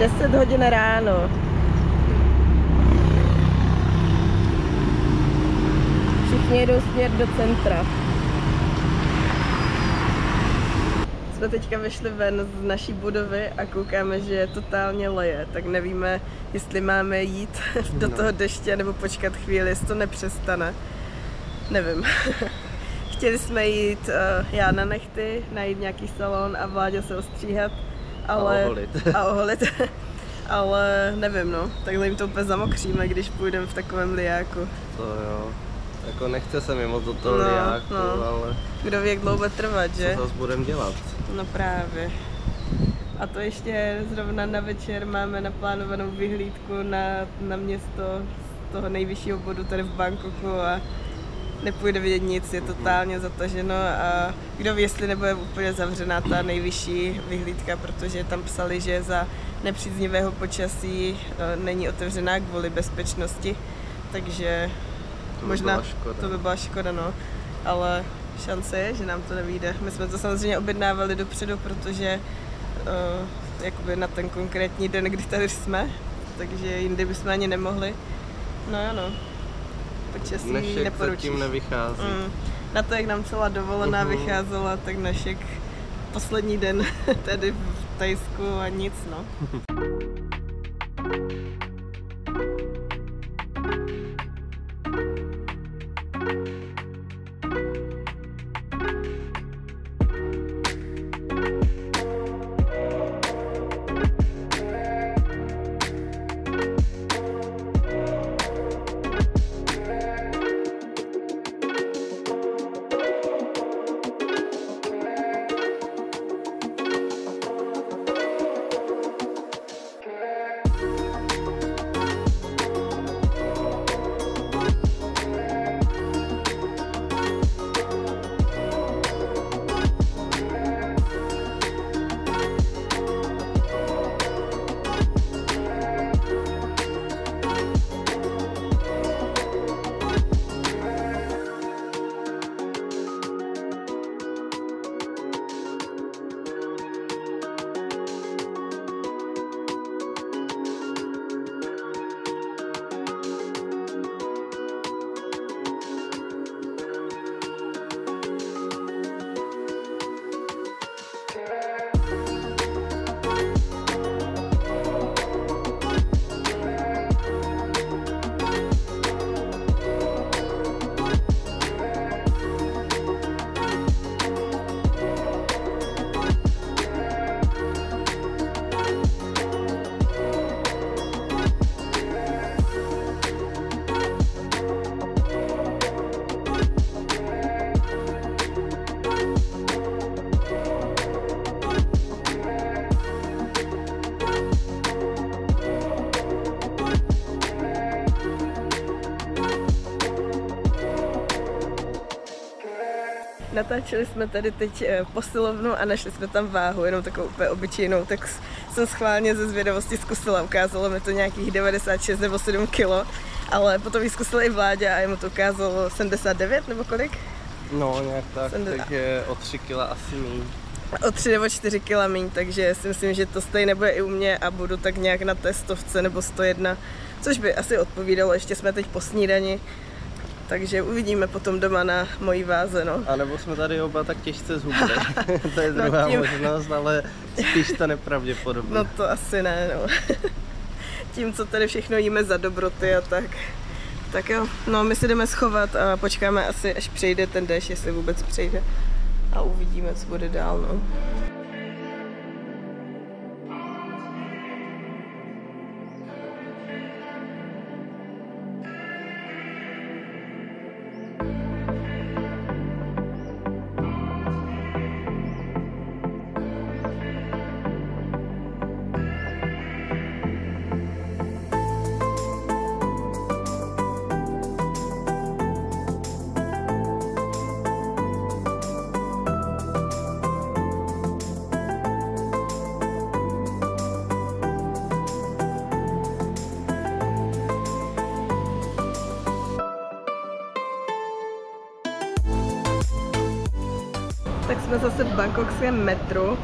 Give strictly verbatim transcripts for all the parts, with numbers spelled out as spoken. deset hodin ráno. Všichni jedou směr do centra. Jsme teďka vyšli ven z naší budovy a koukáme, že je totálně leje, tak nevíme, jestli máme jít do toho deště nebo počkat chvíli, jestli to nepřestane. Nevím. Chtěli jsme jít uh, já na nechty, najít nějaký salon a Vláďa se ostříhat, ale, a oholit. A oholit. Ale nevím, no, takhle jim to úplně zamokříme, když půjdeme v takovém lijáku. To jo. Jako nechce se mi moc do toho no, lijáku, no. Ale... Kdo ví, jak dlouho trvat, že? Co zase budeme dělat? No právě. A to ještě zrovna na večer máme naplánovanou vyhlídku na, na město z toho nejvyššího bodu tady v Bangkoku a nepůjde vidět nic, je totálně zataženo a kdo ví, jestli nebude úplně zavřená ta nejvyšší vyhlídka, protože tam psali, že za nepříznivého počasí není otevřená kvůli bezpečnosti, takže to možná by to by byla škoda, no. Ale šance je, že nám to nevyjde. My jsme to samozřejmě objednávali dopředu, protože uh, jakoby na ten konkrétní den, kdy tady jsme, takže jindy bychom ani nemohli. No ano. Počasí Našek zatím nevychází. Mm. Na to, jak nám celá dovolená uhum. vycházela, tak Našek poslední den tady v Thajsku a nic, no. Natáčeli jsme tady teď posilovnu a našli jsme tam váhu, jenom takovou úplně obyčejnou, tak jsem schválně ze zvědavosti zkusila, ukázalo mi to nějakých devadesát šest nebo sedm kilo, ale potom ji zkusila i Vláďa a jemu to ukázalo sedmdesát devět nebo kolik? No nějak tak, sedmdesát takže o tři kila asi míň. O tři nebo čtyři kila míň, takže si myslím, že to stejně nebude i u mě a budu tak nějak na té stovce nebo sto jedna, což by asi odpovídalo, ještě jsme teď po snídani. Takže uvidíme potom doma na mojí váze, no. A nebo jsme tady oba tak těžce zhubli. To je druhá no tím... možnost, ale spíš to nepravděpodobné. No to asi ne, no. Tím, co tady všechno jíme za dobroty a tak. Tak jo, no my si jdeme schovat a počkáme asi, až přejde ten déšť, jestli vůbec přejde. A uvidíme, co bude dál, no. jsme zase v bangkokském metru.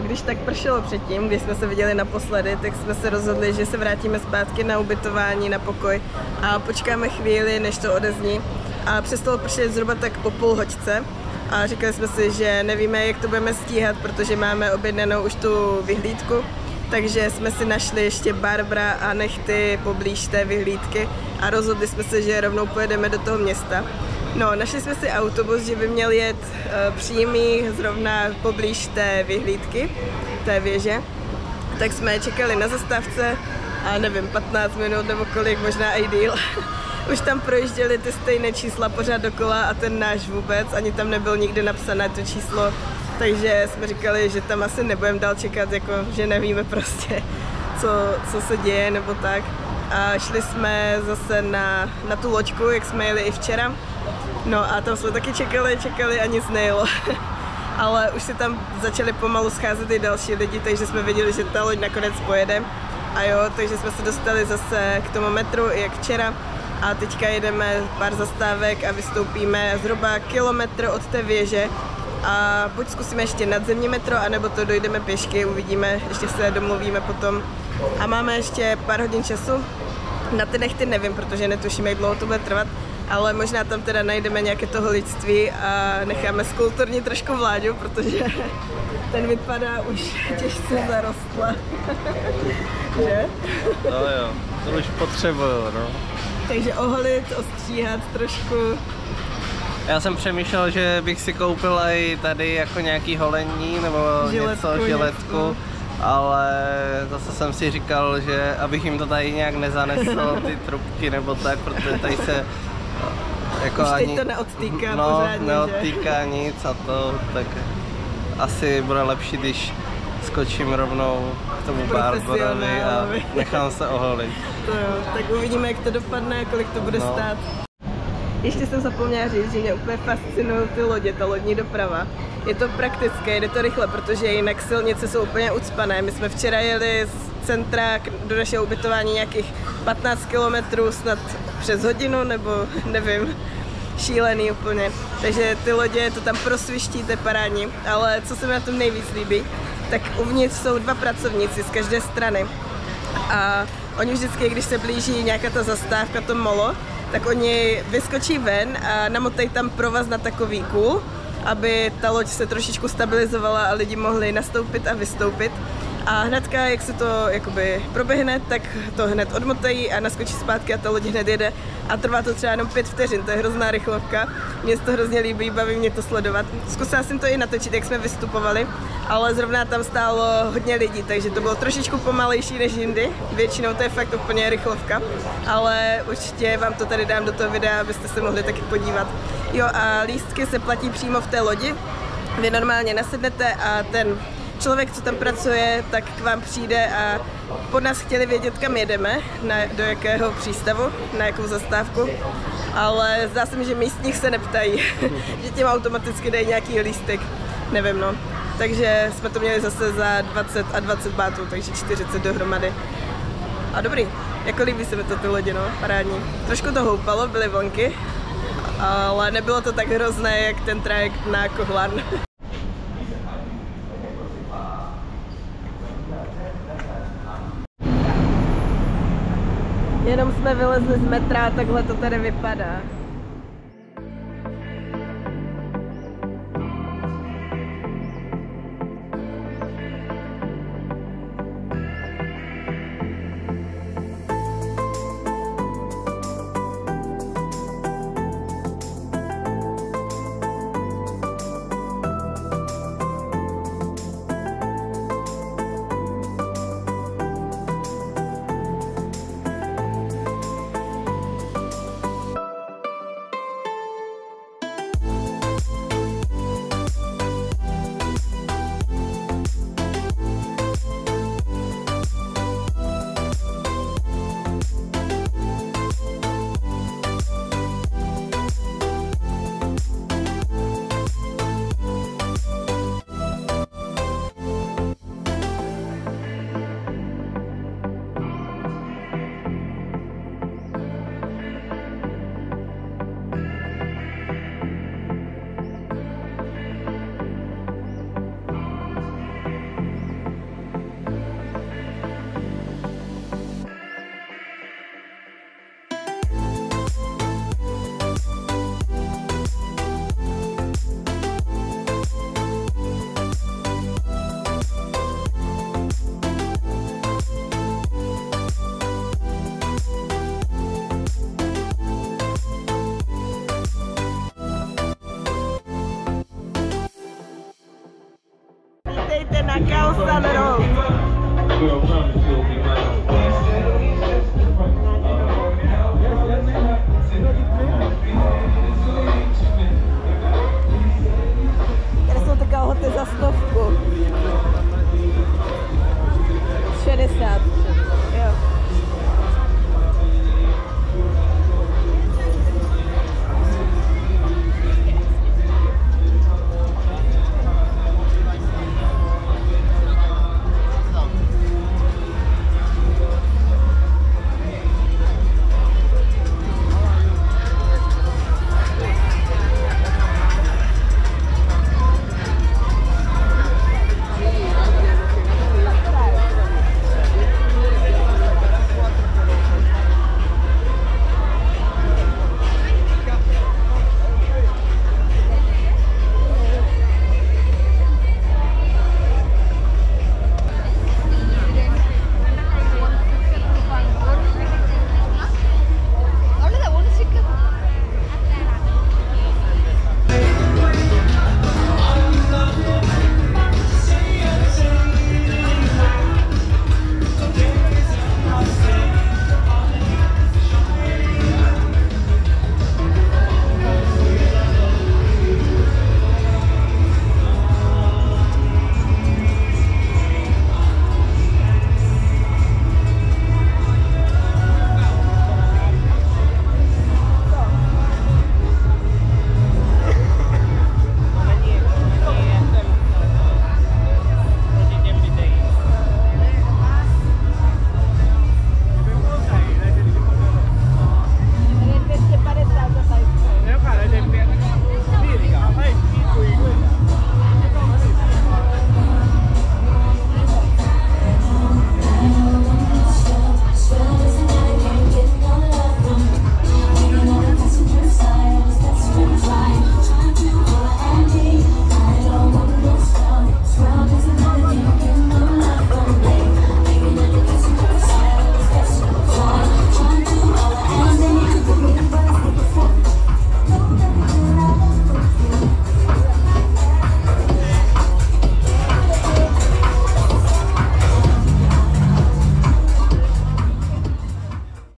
Když tak pršelo předtím, když jsme se viděli naposledy, tak jsme se rozhodli, že se vrátíme zpátky na ubytování, na pokoj a počkáme chvíli, než to odezní. A přestalo pršet zhruba tak po půl hoďce. A říkali jsme si, že nevíme, jak to budeme stíhat, protože máme objednanou už tu vyhlídku. Takže jsme si našli ještě Barbara a Nechty poblíž té vyhlídky a rozhodli jsme se, že rovnou pojedeme do toho města. No, našli jsme si autobus, že by měl jet e, přímý zrovna poblíž té vyhlídky, té věže. Tak jsme čekali na zastávce a nevím, patnáct minut nebo kolik, možná i díl. Už tam projížděli ty stejné čísla pořád dokola a ten náš vůbec, ani tam nebyl nikdy napsané to číslo. Takže jsme říkali, že tam asi nebudeme dál čekat, jako, že nevíme prostě, co, co se děje nebo tak. A šli jsme zase na, na tu loďku, jak jsme jeli i včera. No a tam jsme taky čekali, čekali a nic nejelo. Ale už se tam začali pomalu scházet i další lidi, takže jsme věděli, že ta loď nakonec pojede. A jo, takže jsme se dostali zase k tomu metru, jak včera. A teďka jedeme pár zastávek a vystoupíme zhruba kilometr od té věže. A buď zkusíme ještě nadzemní metro, anebo to dojdeme pěšky, uvidíme, ještě se domluvíme potom. A máme ještě pár hodin času. Na ty Nechty nevím, protože netušíme, jak dlouho to bude trvat, ale možná tam teda najdeme nějaké toho lidství a necháme skulturní trošku Vláďu, protože ten vypadá už těžce zarostla. Že? No jo, to už potřebuju, no. Takže oholit, ostříhat trošku. Já jsem přemýšlel, že bych si koupil i tady jako nějaký holení nebo žiletku, něco, žiletku, něco. Ale zase jsem si říkal, že abych jim to tady nějak nezanesl, ty trubky nebo tak, protože tady se jako ani... Už teď to neodtýká no, pořádně, neodtýká že? Nic a to, tak asi bude lepší, když skočím rovnou k tomu Barbarovi a nechám se oholit. To jo, tak uvidíme, jak to dopadne, kolik to bude no. stát. Ještě jsem zapomněla říct, že mě úplně fascinují ty lodě, ta lodní doprava. Je to praktické, jde to rychle, protože jinak silnice jsou úplně ucpané. My jsme včera jeli z centra do našeho ubytování nějakých patnáct kilometrů, snad přes hodinu, nebo nevím, šílený úplně. Takže ty lodě to tam prosviští, to je parádní. Ale co se mi na tom nejvíc líbí, tak uvnitř jsou dva pracovníci z každé strany. A oni vždycky, když se blíží nějaká ta zastávka, to molo, tak oni vyskočí ven a namotají tam provaz na takový kůl, aby ta loď se trošičku stabilizovala a lidi mohli nastoupit a vystoupit. A hnedka, jak se to jakoby proběhne, tak to hned odmotají a naskočí zpátky a ta loď hned jede. A trvá to třeba jenom pět vteřin, to je hrozná rychlovka. Mně se to hrozně líbí, baví mě to sledovat. Zkusila jsem to i natočit, jak jsme vystupovali, ale zrovna tam stálo hodně lidí, takže to bylo trošičku pomalejší než jindy. Většinou to je fakt úplně rychlovka, ale určitě vám to tady dám do toho videa, abyste se mohli taky podívat. Jo a lístky se platí přímo v té lodi. Vy normálně nasednete a ten člověk, co tam pracuje, tak k vám přijde a po nás chtěli vědět, kam jedeme, na, do jakého přístavu, na jakou zastávku, ale zdá se mi, že místních se neptají, že tím automaticky dají nějaký lístek, nevím no. Takže jsme to měli zase za dvacet a dvacet bátů, takže čtyřicet dohromady. A dobrý, jako líbí se mi to ty lodi, no, parádní. Trošku to houpalo, byly vlnky, ale nebylo to tak hrozné, jak ten trajekt na Kohlan. Jenom jsme vylezli z metra a takhle to tady vypadá. Nagao salad roll. Tady jsou takové hoty za stovku.